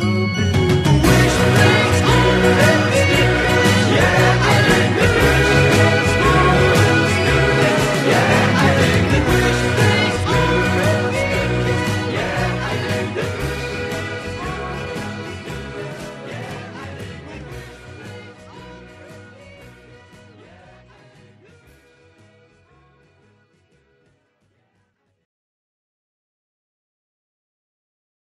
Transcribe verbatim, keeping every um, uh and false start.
open.